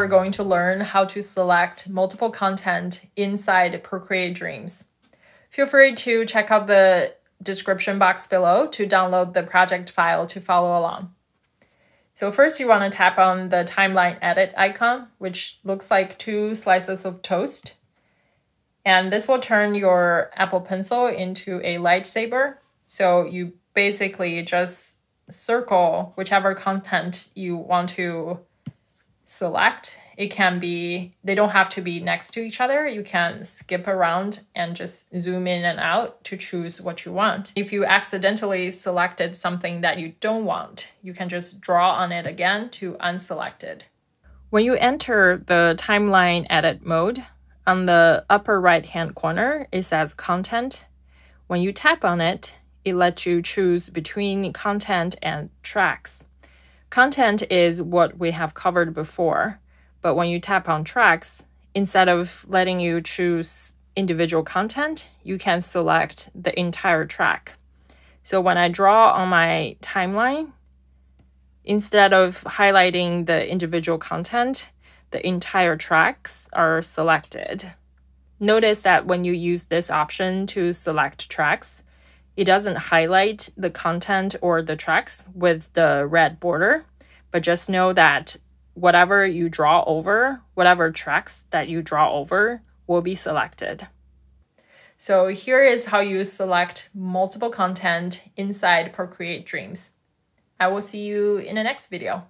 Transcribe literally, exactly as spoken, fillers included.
we're going to learn how to select multiple content inside Procreate Dreams. Feel free to check out the description box below to download the project file to follow along. So first you want to tap on the timeline edit icon, which looks like two slices of toast. And this will turn your Apple Pencil into a lightsaber. So you basically just circle whichever content you want to select. It can be, they don't have to be next to each other. You can skip around and just zoom in and out to choose what you want. If you accidentally selected something that you don't want, you can just draw on it again to unselect it. When you enter the timeline edit mode, on the upper right-hand corner, it says Content. When you tap on it, it lets you choose between content and tracks. Content is what we have covered before, but when you tap on tracks, instead of letting you choose individual content, you can select the entire track. So when I draw on my timeline, instead of highlighting the individual content, the entire tracks are selected. Notice that when you use this option to select tracks, it doesn't highlight the content or the tracks with the red border, but just know that whatever you draw over, whatever tracks that you draw over will be selected. So here is how you select multiple content inside Procreate Dreams. I will see you in the next video.